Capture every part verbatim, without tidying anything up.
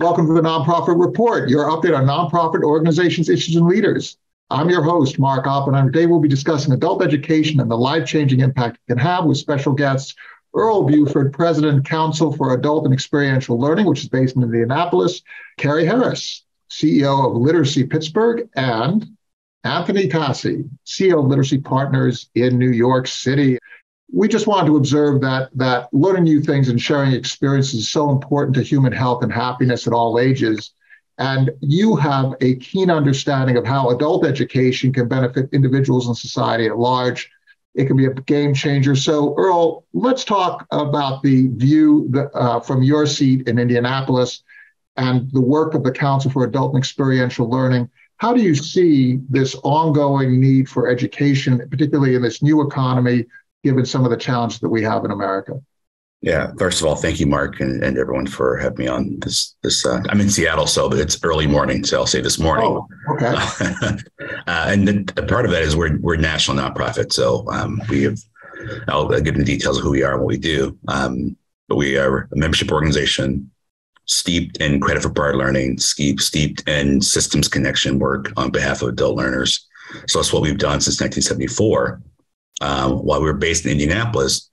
Welcome to the Nonprofit Report, your update on nonprofit organizations, issues, and leaders. I'm your host, Mark Oppenheim. Today we'll be discussing adult education and the life-changing impact it can have with special guests Earl Buford, President, Council for Adult and Experiential Learning, which is based in Indianapolis, Carey Harris, C E O of Literacy Pittsburgh, and Anthony Tassi, C E O of Literacy Partners in New York City. We just wanted to observe that that learning new things and sharing experiences is so important to human health and happiness at all ages. And you have a keen understanding of how adult education can benefit individuals and society at large. It can be a game changer. So, Earl, let's talk about the view that, uh, from your seat in Indianapolis and the work of the Council for Adult and Experiential Learning. How do you see this ongoing need for education, particularly in this new economy, given some of the challenges that we have in America? Yeah, first of all, thank you, Mark, and, and everyone for having me on this. This uh, I'm in Seattle, so but it's early morning, so I'll say this morning. Oh, okay. uh, and the, the part of that is we're we're a national nonprofit, so um, we have. I'll give them the details of who we are and what we do. Um, but we are a membership organization steeped in credit for prior learning, steeped steeped in systems connection work on behalf of adult learners. So that's what we've done since nineteen seventy-four. Um, while we were based in Indianapolis,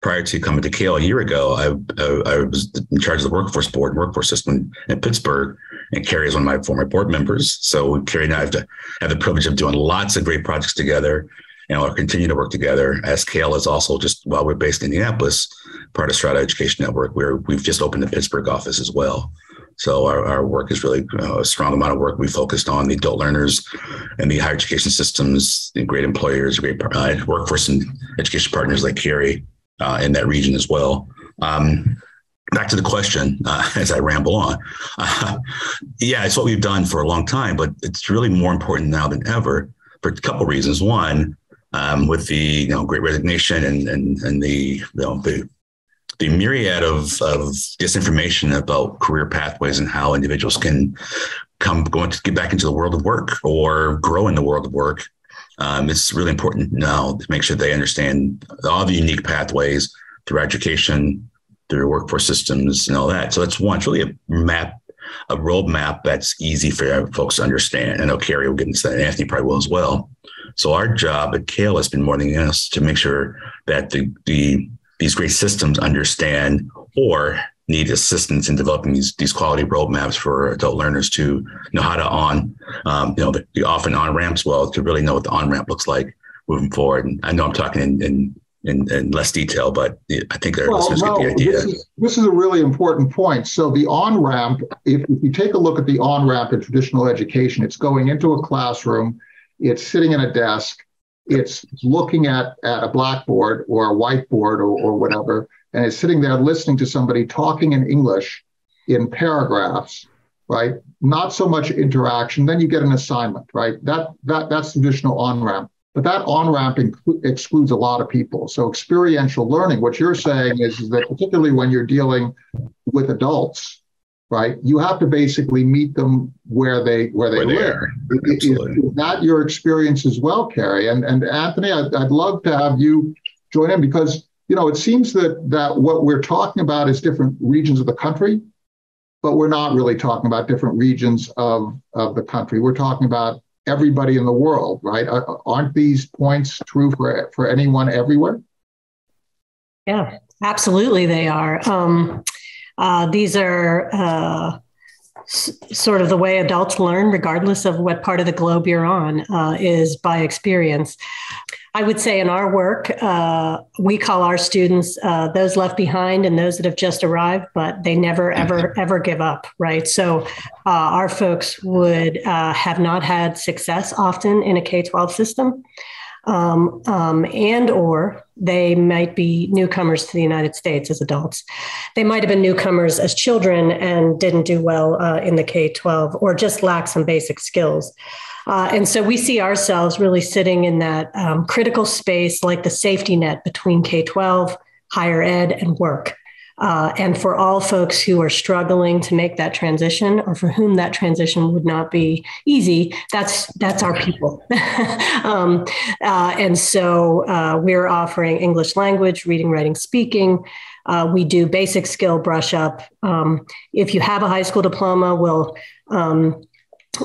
prior to coming to K L a year ago, I, I, I was in charge of the workforce board, workforce system in Pittsburgh, and Carey is one of my former board members. So Carey and I have, to, have the privilege of doing lots of great projects together, and we'll continue to work together. As K L is also just, while we're based in Indianapolis, part of Strata Education Network, where we've just opened the Pittsburgh office as well. So our, our work is really uh, a strong amount of work. We focused on the adult learners and the higher education systems, and great employers, great uh, workforce and education partners like Carey uh, in that region as well. Um, back to the question uh, as I ramble on. Uh, yeah, it's what we've done for a long time, but it's really more important now than ever for a couple of reasons. One, um, with the you know, great resignation and, and, and the, you know, the the myriad of, of disinformation about career pathways and how individuals can come going to get back into the world of work or grow in the world of work. Um, it's really important now to make sure they understand all the unique pathways through education, through workforce systems and all that. So that's one, it's really a map, a roadmap that's easy for folks to understand. I know Carey will get into that and Anthony probably will as well. So our job at K L has been more than us to make sure that the, the, these great systems understand or need assistance in developing these, these quality roadmaps for adult learners to know how to on, um, you know, the, the often on-ramps, well, to really know what the on-ramp looks like moving forward. And I know I'm talking in in, in, in less detail, but I think they're well, listeners no, get the idea. This is, this is a really important point. So the on-ramp, if, if you take a look at the on-ramp in traditional education, it's going into a classroom, it's sitting in a desk, it's looking at, at a blackboard or a whiteboard or, or whatever, and it's sitting there listening to somebody talking in English in paragraphs, right? Not so much interaction. Then you get an assignment, right? That that that's traditional on-ramp. But that on-ramp inc- excludes a lot of people. So experiential learning, what you're saying is, is that particularly when you're dealing with adults, right, you have to basically meet them where they where they, where they live. Are. Is, is that your experience as well, Carey? And and Anthony, I'd, I'd love to have you join in because you know it seems that that what we're talking about is different regions of the country, but we're not really talking about different regions of of the country. We're talking about everybody in the world, right? Aren't these points true for for anyone everywhere? Yeah, absolutely, they are. Um, Uh, these are uh, s- sort of the way adults learn, regardless of what part of the globe you're on, uh, is by experience. I would say in our work, uh, we call our students uh, those left behind and those that have just arrived, but they never, ever, ever give up, right? So uh, our folks would uh, have not had success often in a K through twelve system. Um, um, and or they might be newcomers to the United States as adults. They might have been newcomers as children and didn't do well uh, in the K through twelve or just lack some basic skills. Uh, and so we see ourselves really sitting in that um, critical space, like the safety net between K through twelve, higher ed, and work. Uh, and for all folks who are struggling to make that transition, or for whom that transition would not be easy, that's that's our people. um, uh, and so uh, we're offering English language, reading, writing, speaking. Uh, we do basic skill brush up. Um, if you have a high school diploma, we'll um,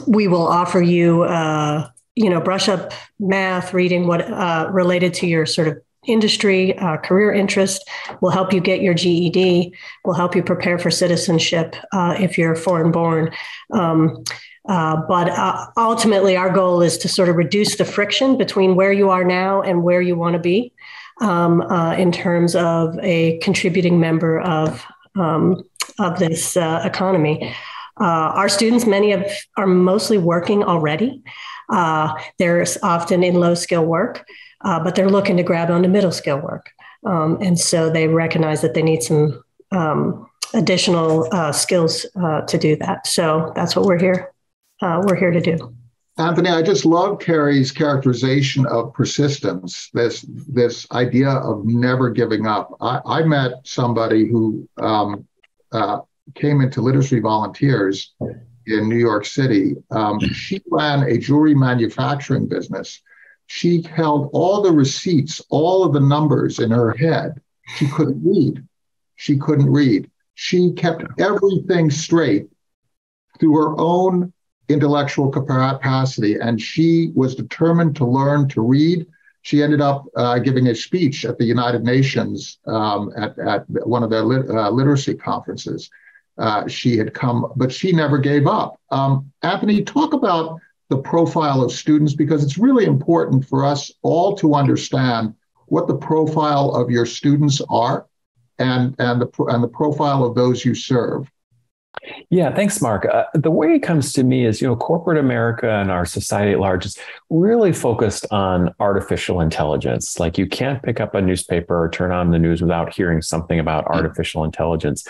we will offer you uh, you know brush up math, reading, what uh, related to your sort of industry, uh, career interest. Will help you get your G E D, will help you prepare for citizenship uh, if you're foreign born. Um, uh, but uh, ultimately, our goal is to sort of reduce the friction between where you are now and where you want to be um, uh, in terms of a contributing member of, um, of this uh, economy. Uh, our students, many of are mostly working already. Uh, they're often in low skill work. Uh, but they're looking to grab onto middle skill work. Um, and so they recognize that they need some um, additional uh, skills uh, to do that. So that's what we're here. Uh, we're here to do. Anthony, I just love Carey's characterization of persistence, this this idea of never giving up. I, I met somebody who um, uh, came into Literacy Volunteers in New York City. Um, she ran a jewelry manufacturing business. She held all the receipts, all of the numbers in her head. She couldn't read. She couldn't read. She kept everything straight through her own intellectual capacity, and she was determined to learn to read. She ended up uh, giving a speech at the United Nations um, at, at one of their lit- uh, literacy conferences. Uh, she had come, but she never gave up. Um, Anthony, talk about the profile of students, because it's really important for us all to understand what the profile of your students are and, and, the, and the profile of those you serve. Yeah, thanks, Mark. Uh, the way it comes to me is, you know, corporate America and our society at large is really focused on artificial intelligence. Like, you can't pick up a newspaper or turn on the news without hearing something about artificial intelligence.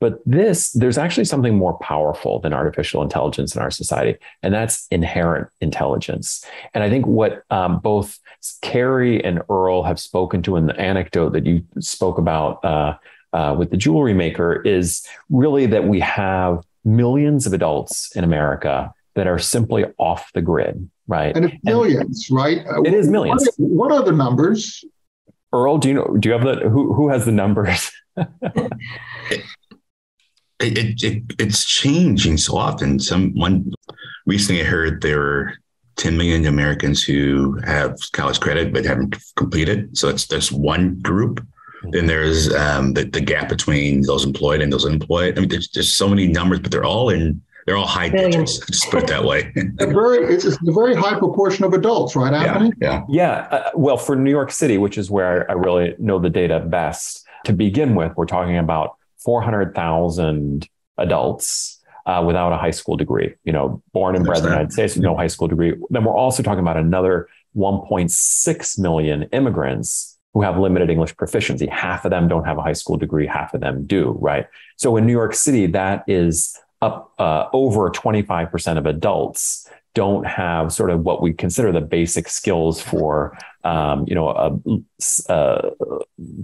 But this, there's actually something more powerful than artificial intelligence in our society, and that's inherent intelligence. And I think what um, both Carey and Earl have spoken to in the anecdote that you spoke about uh, uh, with the jewelry maker is really that we have millions of adults in America that are simply off the grid, right? And it's millions, and, right? It is millions. What are, what are the numbers? Earl, do you know? Do you have the who? Who has the numbers? It, it it's changing so often. Some one recently I heard there were ten million Americans who have college credit but haven't completed. So that's that's one group. Then there's um, the, the gap between those employed and those unemployed. I mean, there's there's so many numbers, but they're all in they're all high digits. Just put it that way. a very it's a very high proportion of adults, right, Anthony? Yeah. Yeah. yeah uh, well, for New York City, which is where I, I really know the data best to begin with, we're talking about four hundred thousand adults uh, without a high school degree, you know, born and bred in the United States with no high school degree. Then we're also talking about another one point six million immigrants who have limited English proficiency. Half of them don't have a high school degree. Half of them do, right? So in New York City, that is up uh, over twenty-five percent of adults don't have sort of what we consider the basic skills for, um, you know, a, a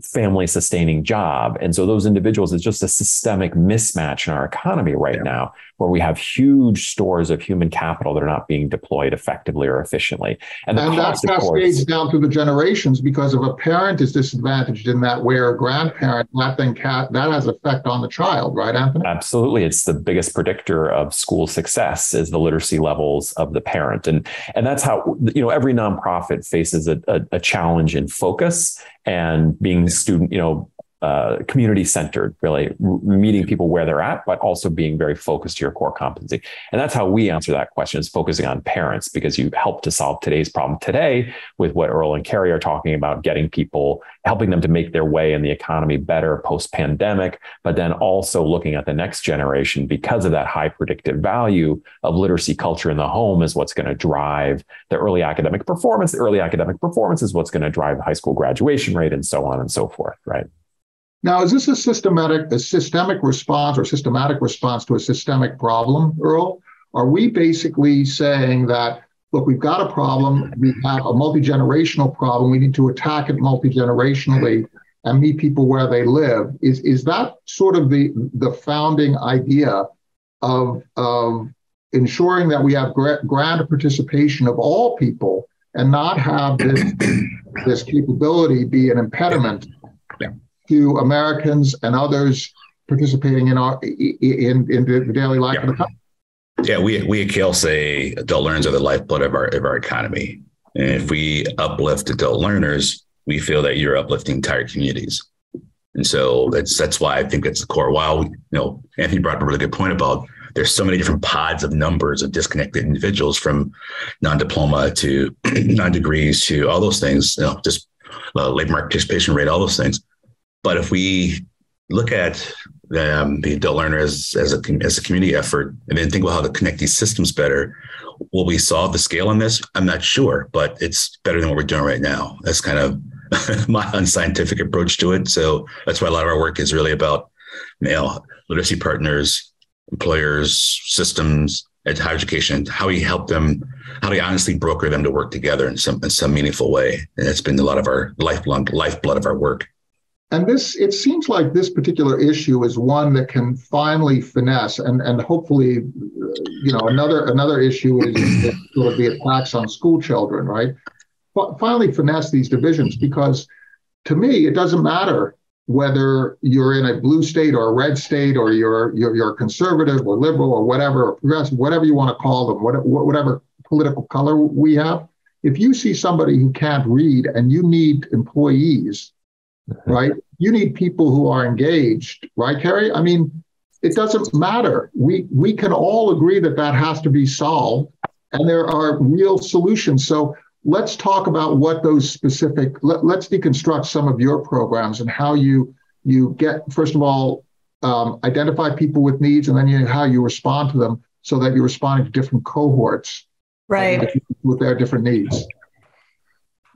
family sustaining job. And so those individuals, it's just a systemic mismatch in our economy right yeah. now, where we have huge stores of human capital that are not being deployed effectively or efficiently. And, and that cascades down through the generations, because if a parent is disadvantaged in that way, or a grandparent, that then ca- that has an effect on the child, right, Anthony? Absolutely. It's the biggest predictor of school success is the literacy levels of the parent. And, and that's how, you know, every nonprofit faces a, a, a challenge in focus and being student, you know, uh, community centered, really meeting people where they're at, but also being very focused to your core competency. And that's how we answer that question, is focusing on parents, because you help to solve today's problem today with what Earl and Carey are talking about, getting people, helping them to make their way in the economy better post pandemic, but then also looking at the next generation, because of that high predictive value of literacy culture in the home is what's going to drive the early academic performance. The early academic performance is what's going to drive the high school graduation rate, and so on and so forth, right? Now, is this a systematic, a systemic response or systematic response to a systemic problem, Earl? Are we basically saying that, look, we've got a problem, we have a multi-generational problem, we need to attack it multi-generationally, and meet people where they live. Is, is that sort of the, the founding idea of, of ensuring that we have gra- grand participation of all people and not have this, this capability be an impediment to Americans and others participating in our in, in the daily life yeah. of the country? Yeah, we we at K A L say adult learners are the lifeblood of our of our economy. And if we uplift adult learners, we feel that you're uplifting entire communities. And so that's that's why I think that's the core. While we, you know, Anthony brought up a really good point about there's so many different pods of numbers of disconnected individuals, from non-diploma to non-degrees to all those things, you know, just uh, labor market participation rate, all those things. But if we look at um, the adult learner as, as, a, as a community effort, and then think about how to connect these systems better, will we solve the scale on this? I'm not sure, but it's better than what we're doing right now. That's kind of my unscientific approach to it. So that's why a lot of our work is really about, you know, literacy partners, employers, systems, ed- higher education, how we help them, how we honestly broker them to work together in some in some meaningful way. And that's been a lot of our lifelong lifeblood of our work. And this, it seems like this particular issue is one that can finally finesse, and, and hopefully, you know, another another issue is sort of the attacks on school children, right? But finally finesse these divisions, because to me, it doesn't matter whether you're in a blue state or a red state, or you're you're, you're conservative or liberal or whatever, or progressive, whatever you want to call them, whatever, whatever political color we have. If you see somebody who can't read and you need employees, right? You need people who are engaged, right, Carey? I mean, it doesn't matter. We we can all agree that that has to be solved, and there are real solutions. So let's talk about what those specific, let, let's deconstruct some of your programs and how you you get, first of all, um, identify people with needs, and then you, how you respond to them so that you're responding to different cohorts, right, uh, with their different needs.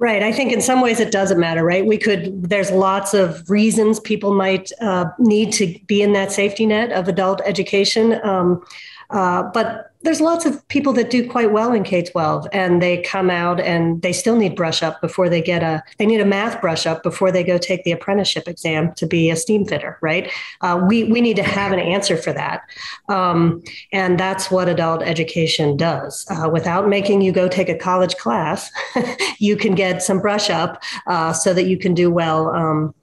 Right. I think in some ways it doesn't matter, right? We could, there's lots of reasons people might uh, need to be in that safety net of adult education. Um, uh, but there's lots of people that do quite well in K twelve, and they come out and they still need brush up before they get a, they need a math brush up before they go take the apprenticeship exam to be a steam fitter, right? Uh, we, we need to have an answer for that. Um, and that's what adult education does. Uh, without making you go take a college class, you can get some brush up uh, so that you can do well um,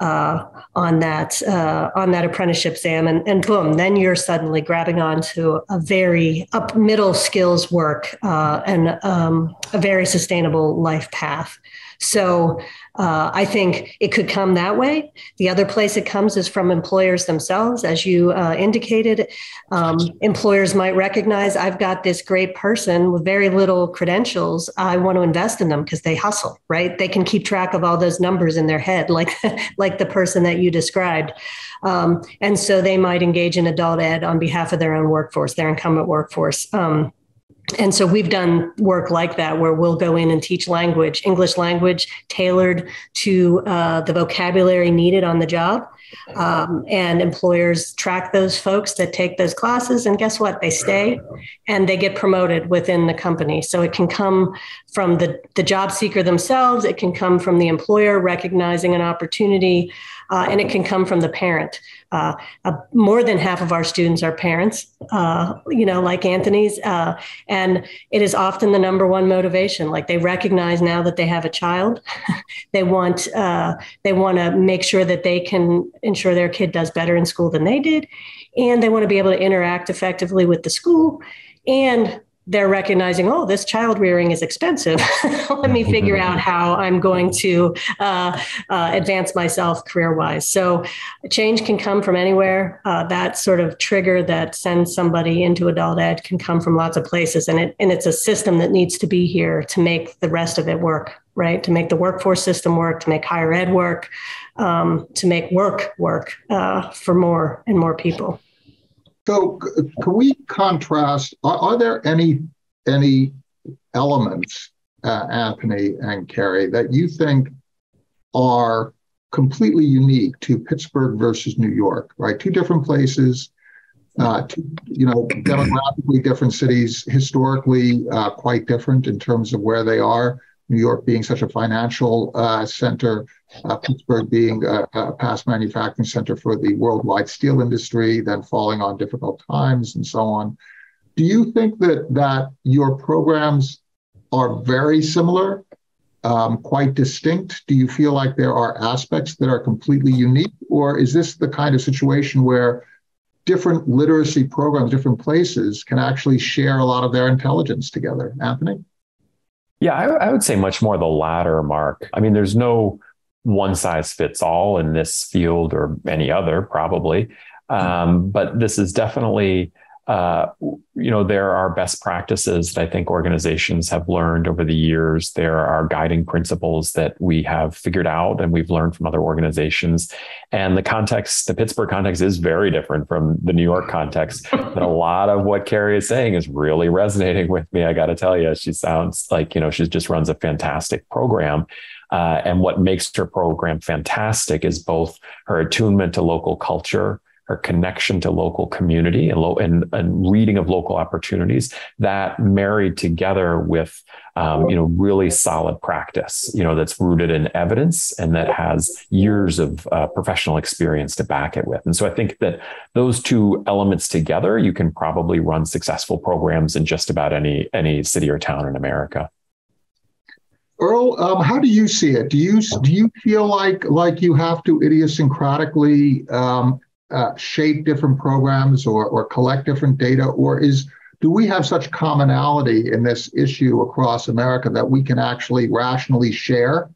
Uh, on that uh, on that apprenticeship exam, and, and boom, then you're suddenly grabbing onto a very up middle skills work uh, and um, a very sustainable life path. So uh, I think it could come that way. The other place it comes is from employers themselves, as you uh, indicated. Um, employers might recognize, I've got this great person with very little credentials. I want to invest in them because they hustle, right? They can keep track of all those numbers in their head, like like the person that you described. Um, and so they might engage in adult ed on behalf of their own workforce, their incumbent workforce. Um, And so we've done work like that, where we'll go in and teach language, English language, tailored to uh, the vocabulary needed on the job. Um, and employers track those folks that take those classes. And guess what? They stay and they get promoted within the company. So it can come from the, the job seeker themselves. It can come from the employer recognizing an opportunity. Uh, and it can come from the parent. Uh, uh, more than half of our students are parents, uh, you know, like Anthony's. Uh, and it is often the number one motivation. Like, they recognize now that they have a child, they want uh, they want to make sure that they can ensure their kid does better in school than they did. And they want to be able to interact effectively with the school. And they're recognizing, oh, this child rearing is expensive. Let me figure out how I'm going to uh, uh, advance myself career-wise. So change can come from anywhere. Uh, that sort of trigger that sends somebody into adult ed can come from lots of places. And it and it's a system that needs to be here to make the rest of it work, right? To make the workforce system work, to make higher ed work, um, to make work work uh, for more and more people. So can we contrast, are, are there any any elements, uh, Anthony and Carey, that you think are completely unique to Pittsburgh versus New York, right? Two different places, uh, two, you know, demographically different cities, historically uh, quite different in terms of where they are. New York being such a financial uh, center, uh, Pittsburgh being a, a past manufacturing center for the worldwide steel industry, then falling on difficult times and so on. Do you think that, that your programs are very similar, um, quite distinct? Do you feel like there are aspects that are completely unique, or is this the kind of situation where different literacy programs, different places can actually share a lot of their intelligence together? Anthony? Yeah, I, I would say much more the latter, Mark. I mean, there's no one size fits all in this field or any other, probably. Um, but this is definitely, uh, you know, there are best practices that I think organizations have learned over the years. There are guiding principles that we have figured out and we've learned from other organizations. And the context, the Pittsburgh context, is very different from the New York context. But a lot of what Carey is saying is really resonating with me. I got to tell you, she sounds like, you know, she just runs a fantastic program. Uh, and what makes her program fantastic is both her attunement to local culture, her connection to local community, and, lo- and, and reading of local opportunities, that married together with, um, you know, really solid practice, you know, that's rooted in evidence and that has years of uh, professional experience to back it with. And so I think that those two elements together, you can probably run successful programs in just about any, any city or town in America. Earl, um, how do you see it? Do you, do you feel like, like you have to idiosyncratically, um, Uh, shape different programs or or collect different data, or is do we have such commonality in this issue across America that we can actually rationally share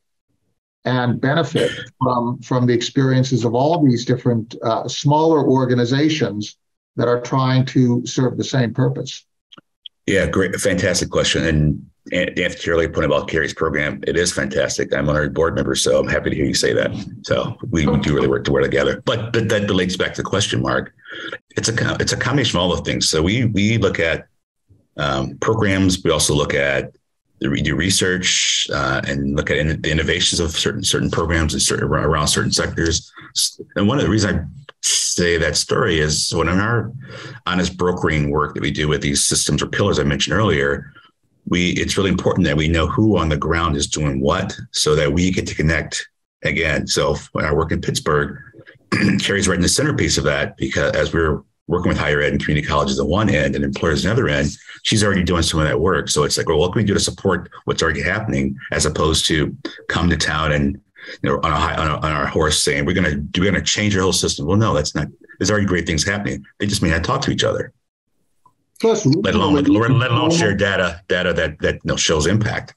and benefit from from the experiences of all these different uh, smaller organizations that are trying to serve the same purpose? Yeah, great, fantastic question. And And Dan, to your earlier point about Carey's program, it is fantastic. I'm an honorary board member, so I'm happy to hear you say that. So we, we do really work to work together. But, but that relates back to the question, Mark. It's a it's a combination of all the things. So we we look at um, programs. We also look at we do research uh, and look at in, the innovations of certain certain programs and certain around certain sectors. And one of the reasons I say that story is when in our honest brokering work that we do with these systems or pillars I mentioned earlier. We, it's really important that we know who on the ground is doing what so that we get to connect again. So when I work in Pittsburgh, Carey's right in the centerpiece of that, because as we were working with higher ed and community colleges on one end and employers on the other end, she's already doing some of that work. So it's like, well, what can we do to support what's already happening as opposed to come to town and, you know, on a high, on, a, on our horse saying, we're going to, we're going to change our whole system. Well, no, that's not, there's already great things happening. They just may not talk to each other. Plus, let alone let alone, let alone share data data that that you know, shows impact.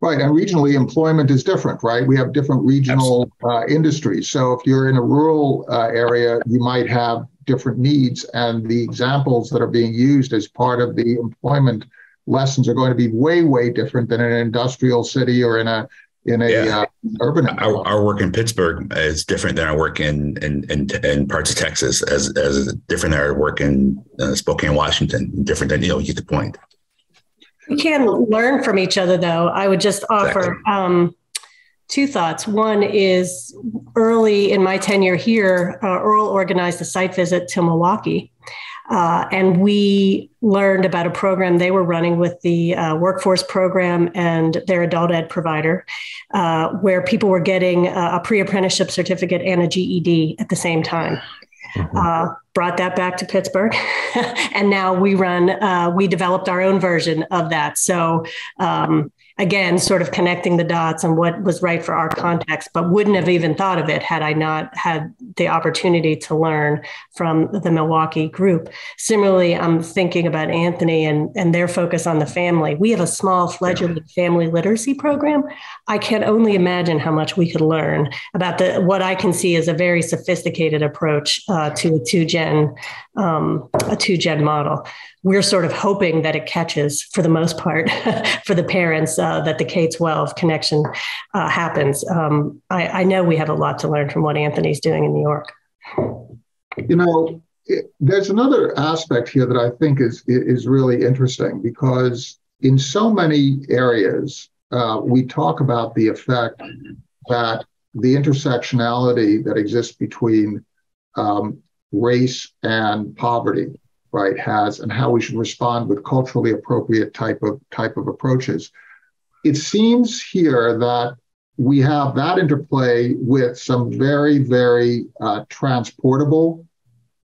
Right, and regionally, employment is different, right? We have different regional uh, industries. So if you're in a rural uh, area, you might have different needs, and the examples that are being used as part of the employment lessons are going to be way, way different than in an industrial city or in a in a yeah. uh, urban. Our, our work in Pittsburgh is different than our work in in in, in parts of Texas, as as different than our work in uh, Spokane, Washington. Different than you know, you get the point. We can learn from each other, though. I would just offer exactly. um, two thoughts. One is early in my tenure here, uh, Earl organized a site visit to Milwaukee. Uh, and we learned about a program they were running with the uh, workforce program and their adult ed provider, uh, where people were getting a pre-apprenticeship certificate and a G E D at the same time. Mm-hmm. Uh, brought that back to Pittsburgh. And now we run, uh, we developed our own version of that. So um, again, sort of connecting the dots on what was right for our context, but wouldn't have even thought of it had I not had the opportunity to learn from the Milwaukee group. Similarly, I'm thinking about Anthony and, and their focus on the family. We have a small fledgling family literacy program. I can only imagine how much we could learn about the what I can see is a very sophisticated approach uh, to a two-gen, um, a two-gen model. We're sort of hoping that it catches, for the most part, for the parents, uh, that the K twelve connection uh, happens. Um, I, I know we have a lot to learn from what Anthony's doing in New York. You know, it, there's another aspect here that I think is, is really interesting, because in so many areas, uh, we talk about the effect that the intersectionality that exists between um, race and poverty, right, has, and how we should respond with culturally appropriate type of type of approaches. it seems here that we have that interplay with some very, very uh, transportable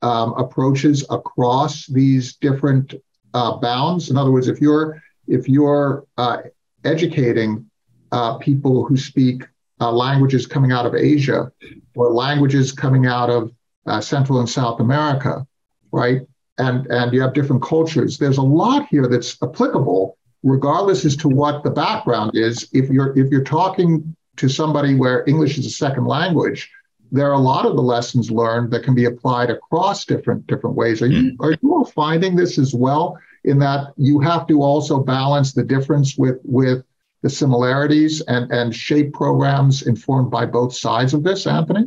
um, approaches across these different uh, bounds. In other words, if you're if you're uh, educating uh, people who speak uh, languages coming out of Asia or languages coming out of uh, Central and South America, right? And and you have different cultures. There's a lot here that's applicable, regardless as to what the background is. If you're if you're talking to somebody where English is a second language, there are a lot of the lessons learned that can be applied across different different ways. Are you are you all finding this as well, in that you have to also balance the difference with with the similarities and and shape programs informed by both sides of this, Anthony?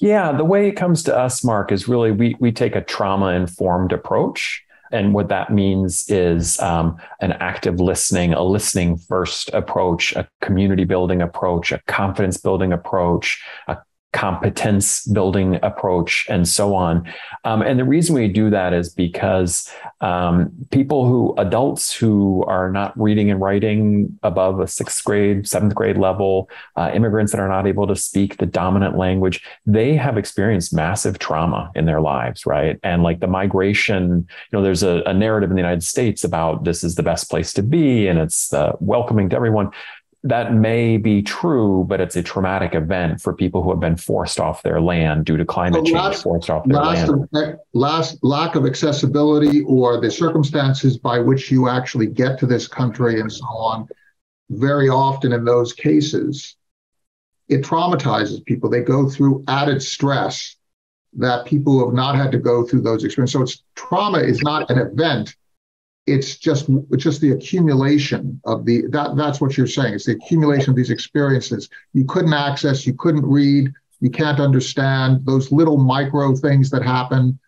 Yeah, the way it comes to us, Mark, is really we we take a trauma-informed approach. And what that means is um, an active listening, a listening first approach, a community building approach, a confidence building approach, a competence building approach, and so on. Um, and the reason we do that is because um, people who, adults who are not reading and writing above a sixth grade, seventh grade level, uh, immigrants that are not able to speak the dominant language, they have experienced massive trauma in their lives, right? And like the migration, you know, there's a, a narrative in the United States about this is the best place to be and it's uh, welcoming to everyone. That may be true, but it's a traumatic event for people who have been forced off their land due to climate so last, change, forced off their last land. Of, last lack of accessibility or the circumstances by which you actually get to this country and so on, very often in those cases, it traumatizes people. They go through added stress that people who have not had to go through those experiences. So it's trauma is not an event. It's just it's just the accumulation of the, that that's what you're saying. It's the accumulation of these experiences. You couldn't access, you couldn't read, you can't understand, those little micro things that happen.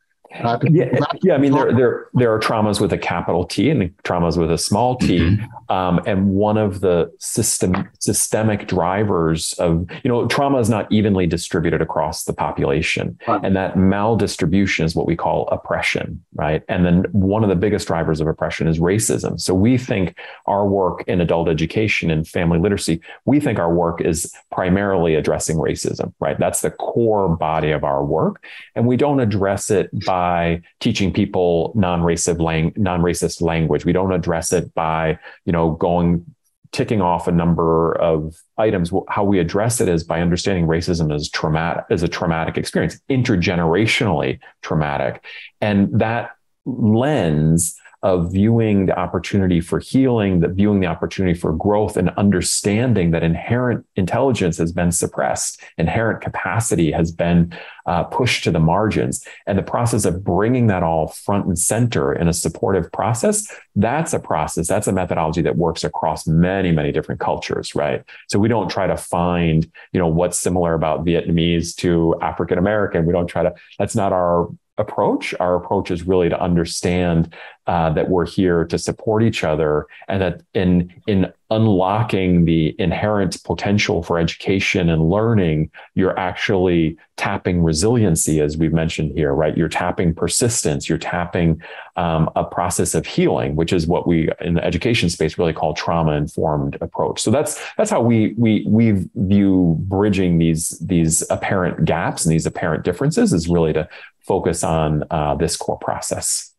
Uh, yeah, yeah, I mean, there, there, there are traumas with a capital T and traumas with a small t. Mm-hmm. Um, and one of the system systemic drivers of, you know, trauma is not evenly distributed across the population. Right. And that maldistribution is what we call oppression, right? And then one of the biggest drivers of oppression is racism. So we think our work in adult education and family literacy, we think our work is primarily addressing racism, right? That's the core body of our work. And we don't address it by by teaching people non-racist lang- non-racist language. We don't address it by, you know, going, ticking off a number of items. How we address it is by understanding racism as traumatic, as a traumatic experience, intergenerationally traumatic. And that lens of viewing the opportunity for healing, that viewing the opportunity for growth and understanding that inherent intelligence has been suppressed, inherent capacity has been uh, pushed to the margins. And the process of bringing that all front and center in a supportive process, that's a process, that's a methodology that works across many, many different cultures, right? So we don't try to find, you know, what's similar about Vietnamese to African-American. We don't try to, that's not our approach. Our approach is really to understand uh, that we're here to support each other, and that in in unlocking the inherent potential for education and learning, you're actually tapping resiliency, as we've mentioned here, right? You're tapping persistence, you're tapping um, a process of healing, which is what we in the education space really call trauma-informed approach. So that's that's how we we we view bridging these these apparent gaps and these apparent differences, is really to focus on uh, this core process.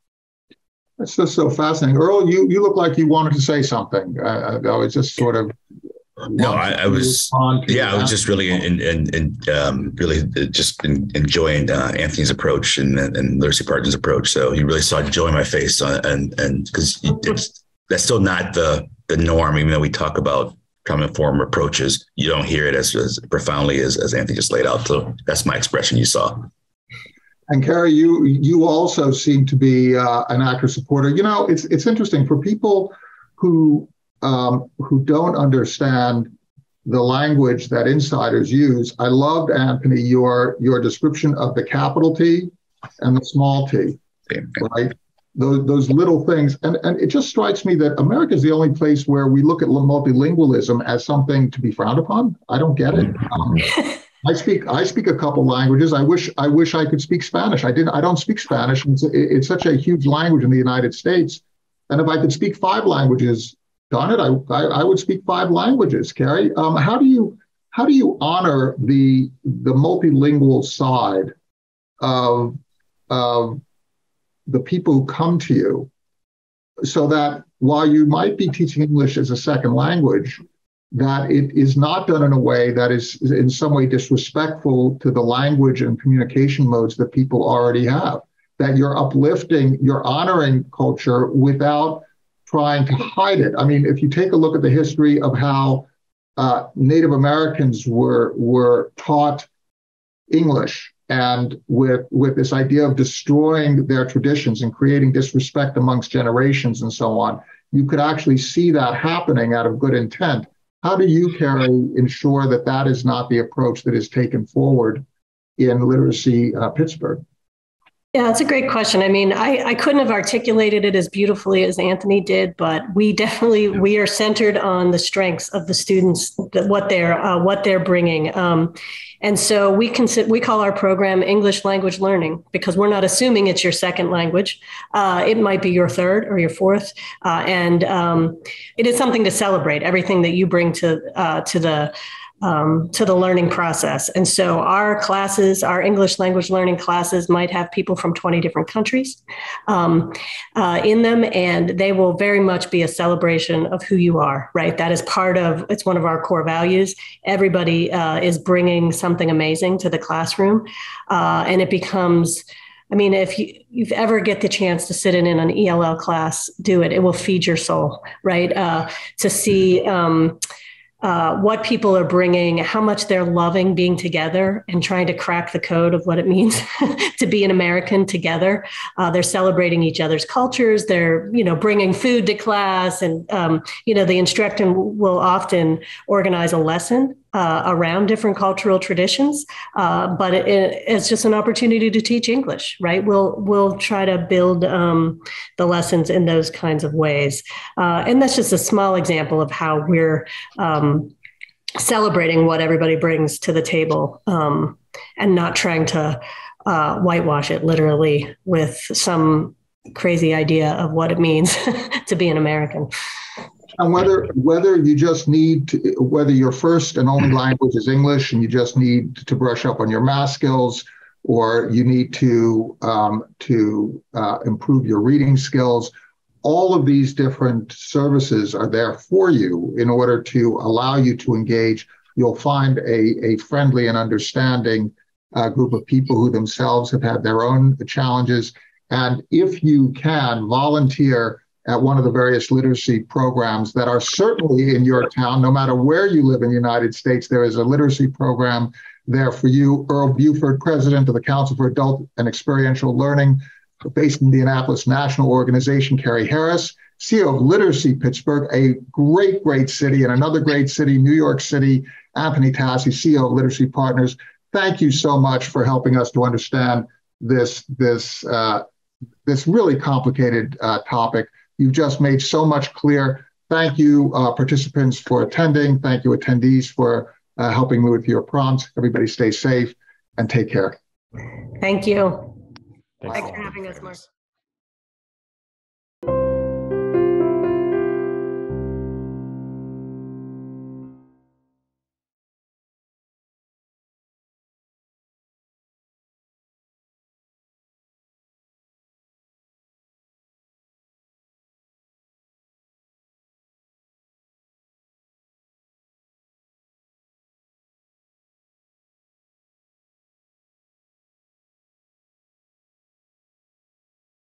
That's just so fascinating. Earl, you, you look like you wanted to say something. I, I was just sort of. No, I, I was. Yeah, I was just really in, in, in, um, really just in, enjoying uh, Anthony's approach and, and Literacy Partners' approach. So you really saw joy in my face, on, and and because that's still not the the norm, even though we talk about trauma-informed approaches. You don't hear it as, as profoundly as, as Anthony just laid out. So that's my expression you saw. And Carey, you you also seem to be uh, an active supporter. You know, it's it's interesting for people who um, who don't understand the language that insiders use. I loved, Anthony, your your description of the capital T and the small t, right? Those those little things, and and it just strikes me that America is the only place where we look at multilingualism as something to be frowned upon. I don't get it. Um, I speak. I speak a couple languages. I wish. I wish I could speak Spanish. I didn't. I don't speak Spanish. It's, it's such a huge language in the United States, and if I could speak five languages, done it. I, I, I would speak five languages, Carey. Um, how do you how do you honor the the multilingual side of of the people who come to you, so that while you might be teaching English as a second language, that it is not done in a way that is in some way disrespectful to the language and communication modes that people already have, that you're uplifting, you're honoring culture without trying to hide it. I mean, if you take a look at the history of how uh, Native Americans were were taught English, and with with this idea of destroying their traditions and creating disrespect amongst generations and so on, you could actually see that happening out of good intent. How do you, Carey, ensure that that is not the approach that is taken forward in Literacy uh, Pittsburgh? Yeah, that's a great question. I mean, I, I couldn't have articulated it as beautifully as Anthony did, but we definitely, we are centered on the strengths of the students, what they're uh, what they're bringing. Um, and so we consider, we call our program English Language Learning, because we're not assuming it's your second language. Uh, it might be your third or your fourth. Uh, and um, it is something to celebrate, everything that you bring to uh, to the Um, to the learning process. And so our classes, our English language learning classes, might have people from twenty different countries um, uh, in them, and they will very much be a celebration of who you are, right? That is part of, it's one of our core values. Everybody uh, is bringing something amazing to the classroom, uh, and it becomes, I mean, if you you've ever get the chance to sit in, in an E L L class, do it. It will feed your soul, right? Uh, to see... Um, Uh, what people are bringing, how much they're loving being together and trying to crack the code of what it means to be an American together. Uh, they're celebrating each other's cultures. They're, you know, bringing food to class, and, um, you know, the instructor will often organize a lesson uh, around different cultural traditions. Uh, but it, it, it's just an opportunity to teach English, right? We'll, we'll try to build um, the lessons in those kinds of ways. Uh, and that's just a small example of how we're, um, celebrating what everybody brings to the table, um, and not trying to uh, whitewash it literally with some crazy idea of what it means to be an American. And whether whether you just need to, whether your first and only language is English and you just need to brush up on your math skills, or you need to um, to uh, improve your reading skills. All of these different services are there for you in order to allow you to engage. You'll find a, a friendly and understanding uh, group of people who themselves have had their own challenges. And if you can, volunteer at one of the various literacy programs that are certainly in your town. No matter where you live in the United States, there is a literacy program there for you. Earl Buford, president of the Council for Adult and Experiential Learning, based in Indianapolis, national organization. Carey Harris, C E O of Literacy Pittsburgh, a great, great city, and another great city, New York City. Anthony Tassi, C E O of Literacy Partners. Thank you so much for helping us to understand this, this, uh, this really complicated uh, topic. You've just made so much clear. Thank you, uh, participants, for attending. Thank you, attendees, for uh, helping me with your prompts. Everybody stay safe and take care. Thank you. Thanks for having us, Mark.